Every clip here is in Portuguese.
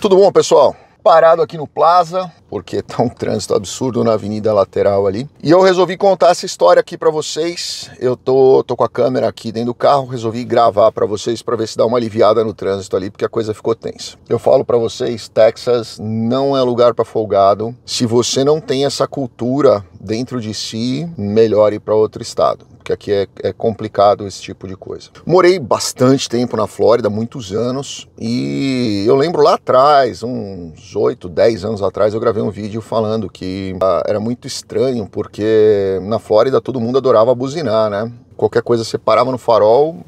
Tudo bom, pessoal? Parado aqui no Plaza, porque tá um trânsito absurdo na Avenida Lateral ali. E eu resolvi contar essa história aqui pra vocês. Eu tô com a câmera aqui dentro do carro, resolvi gravar pra vocês pra ver se dá uma aliviada no trânsito ali, porque a coisa ficou tensa. Eu falo pra vocês, Texas não é lugar pra folgado. Se você não tem essa cultura dentro de si, melhor ir pra outro estado. Que aqui é complicado esse tipo de coisa. Morei bastante tempo na Flórida, muitos anos, e eu lembro lá atrás, uns 8, 10 anos atrás, eu gravei um vídeo falando que era muito estranho, porque na Flórida todo mundo adorava buzinar, né? Qualquer coisa, você parava no farol,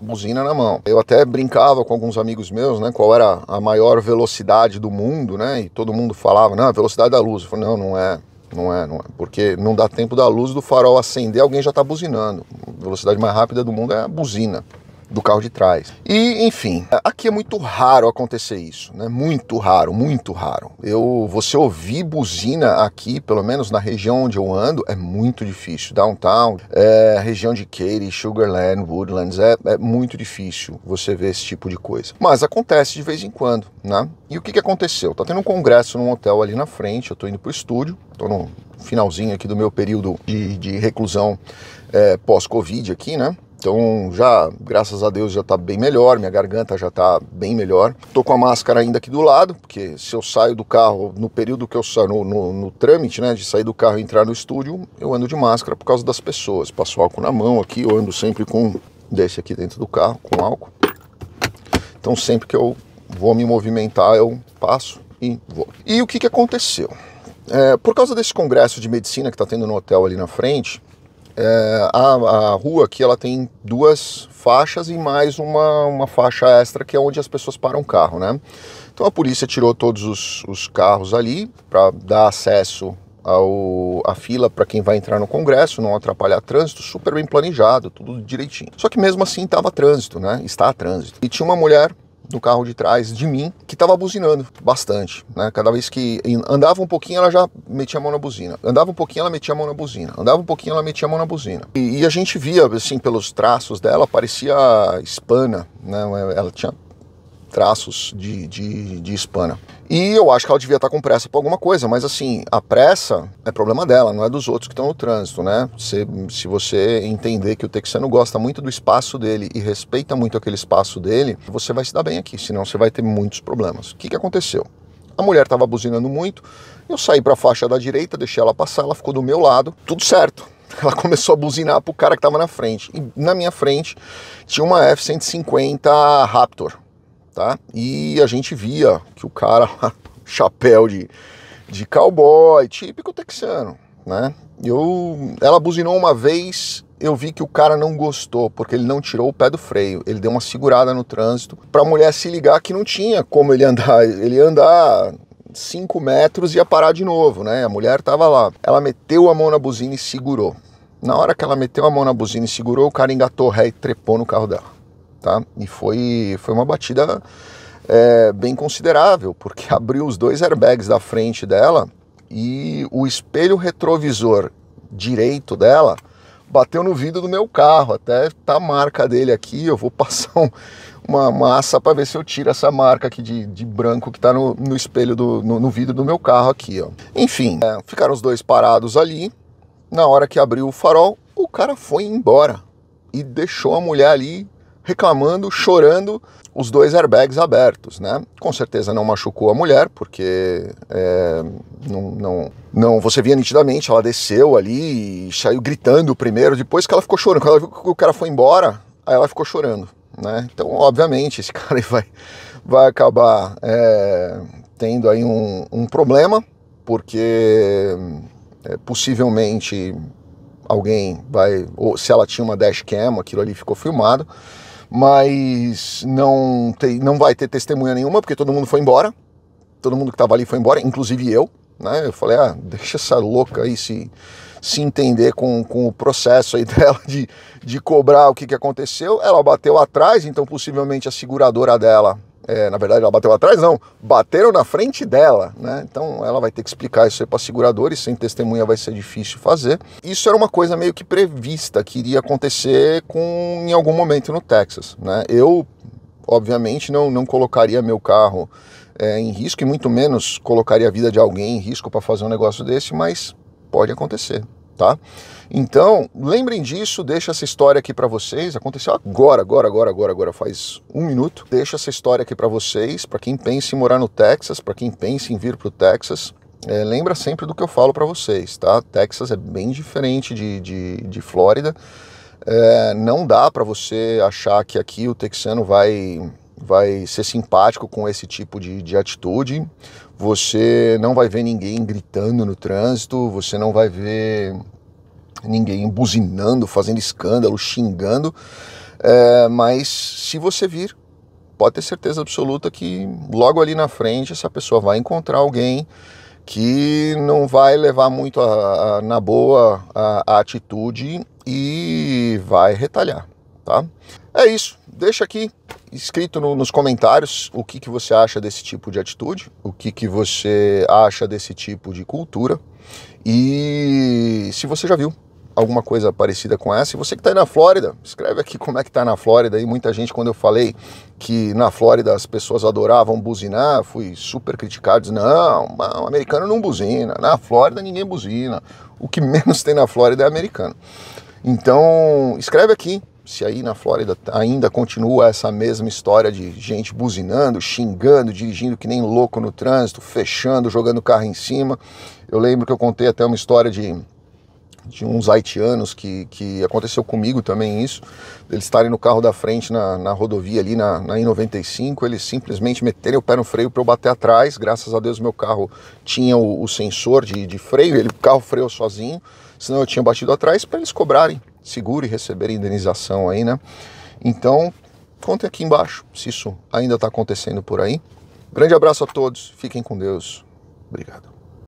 buzina na mão. Eu até brincava com alguns amigos meus, né, qual era a maior velocidade do mundo, né, e todo mundo falava, não, a velocidade da luz. Eu falei, não é, porque não dá tempo da luz do farol acender, alguém já tá buzinando. A velocidade mais rápida do mundo é a buzina do carro de trás. E, enfim, aqui é muito raro acontecer isso, né? Muito raro, muito raro. Você ouvir buzina aqui, pelo menos na região onde eu ando, é muito difícil. Downtown, região de Katy, Sugar Land, Woodlands, é muito difícil você ver esse tipo de coisa. Mas acontece de vez em quando, né? E o que aconteceu? Tá tendo um congresso num hotel ali na frente, eu tô indo pro estúdio, tô no finalzinho aqui do meu período de reclusão pós-Covid aqui, né? Então já, graças a Deus, já tá bem melhor, minha garganta já tá bem melhor. Tô com a máscara ainda aqui do lado, porque se eu saio do carro, no período que eu saio, no trâmite, né, de sair do carro e entrar no estúdio, eu ando de máscara por causa das pessoas. Passo álcool na mão aqui, eu ando sempre com desse aqui dentro do carro, com álcool. Então sempre que eu vou me movimentar, eu passo e vou. E o que aconteceu? Por causa desse congresso de medicina que tá tendo no hotel ali na frente, a rua aqui, ela tem duas faixas e mais uma faixa extra que é onde as pessoas param o carro, né? Então a polícia tirou todos os carros ali para dar acesso à fila para quem vai entrar no congresso, não atrapalhar trânsito, super bem planejado, tudo direitinho. Só que mesmo assim tava trânsito, né? Está trânsito. E tinha uma mulher no carro de trás de mim que tava buzinando bastante, né? Cada vez que andava um pouquinho ela já metia a mão na buzina, andava um pouquinho ela metia a mão na buzina, andava um pouquinho ela metia a mão na buzina, e a gente via assim pelos traços dela, parecia hispana, né? Ela tinha traços de hispana. E eu acho que ela devia estar com pressa por alguma coisa, mas assim, a pressa é problema dela, não é dos outros que estão no trânsito, né? Se você entender que o texano gosta muito do espaço dele e respeita muito aquele espaço dele, você vai se dar bem aqui, senão você vai ter muitos problemas. O que aconteceu? A mulher estava buzinando muito, eu saí para a faixa da direita, deixei ela passar, ela ficou do meu lado, tudo certo. Ela começou a buzinar pro cara que estava na frente. E na minha frente tinha uma F-150 Raptor. Tá? E a gente via que o cara, chapéu de cowboy, típico texano, né? Ela buzinou uma vez, eu vi que o cara não gostou, porque ele não tirou o pé do freio, ele deu uma segurada no trânsito, pra mulher se ligar que não tinha como ele andar 5 metros e ia parar de novo, né? A mulher tava lá, ela meteu a mão na buzina e segurou. Na hora que ela meteu a mão na buzina e segurou, o cara engatou ré e trepou no carro dela. Tá? E foi uma batida bem considerável, porque abriu os dois airbags da frente dela e o espelho retrovisor direito dela bateu no vidro do meu carro, até tá a marca dele aqui, eu vou passar uma massa para ver se eu tiro essa marca aqui de branco que tá no espelho, no vidro do meu carro aqui, ó. Enfim, ficaram os dois parados ali, na hora que abriu o farol, o cara foi embora e deixou a mulher ali reclamando, chorando, os dois airbags abertos, né? Com certeza não machucou a mulher, porque você via nitidamente, ela desceu ali e saiu gritando primeiro, depois que ela ficou chorando, quando ela viu que o cara foi embora, aí ela ficou chorando, né? Então, obviamente, esse cara vai acabar tendo aí um problema, porque possivelmente alguém vai, ou se ela tinha uma dashcam, aquilo ali ficou filmado, mas não vai ter testemunha nenhuma, porque todo mundo foi embora, todo mundo que estava ali foi embora, inclusive eu, né? Eu falei, deixa essa louca aí se entender com o processo aí dela de cobrar o que aconteceu. Ela bateu atrás, então possivelmente a seguradora dela, na verdade ela bateu atrás, não, bateram na frente dela, né? Então ela vai ter que explicar isso aí para seguradores, sem testemunha vai ser difícil fazer. Isso era uma coisa meio que prevista, que iria acontecer em algum momento no Texas, né? Eu obviamente não colocaria meu carro em risco e muito menos colocaria a vida de alguém em risco para fazer um negócio desse, mas pode acontecer, tá? Então, lembrem disso, deixa essa história aqui para vocês, aconteceu agora, faz um minuto. Deixa essa história aqui para vocês, para quem pensa em morar no Texas, para quem pensa em vir pro Texas, lembra sempre do que eu falo para vocês, tá? Texas é bem diferente de Flórida, não dá para você achar que aqui o texano vai ser simpático com esse tipo de atitude. Você não vai ver ninguém gritando no trânsito, você não vai ver ninguém buzinando, fazendo escândalo, xingando, mas se você vir, pode ter certeza absoluta que logo ali na frente essa pessoa vai encontrar alguém que não vai levar muito na boa a atitude e vai retalhar, tá? É isso, deixa aqui escrito nos comentários o que você acha desse tipo de atitude, o que você acha desse tipo de cultura, e se você já viu alguma coisa parecida com essa. E você que está aí na Flórida, escreve aqui como é que está na Flórida. E muita gente, quando eu falei que na Flórida as pessoas adoravam buzinar, fui super criticado. Não, o americano não buzina, na Flórida ninguém buzina, o que menos tem na Flórida é americano. Então escreve aqui se aí na Flórida ainda continua essa mesma história de gente buzinando, xingando, dirigindo que nem louco no trânsito, fechando, jogando o carro em cima. Eu lembro que eu contei até uma história de uns haitianos que aconteceu comigo também isso, eles estarem no carro da frente na rodovia ali, na I-95, eles simplesmente meterem o pé no freio para eu bater atrás. Graças a Deus meu carro tinha o sensor de freio, o carro freou sozinho, senão eu tinha batido atrás, para eles cobrarem seguro e receberem indenização aí, né? Então, contem aqui embaixo se isso ainda está acontecendo por aí. Grande abraço a todos, fiquem com Deus, obrigado.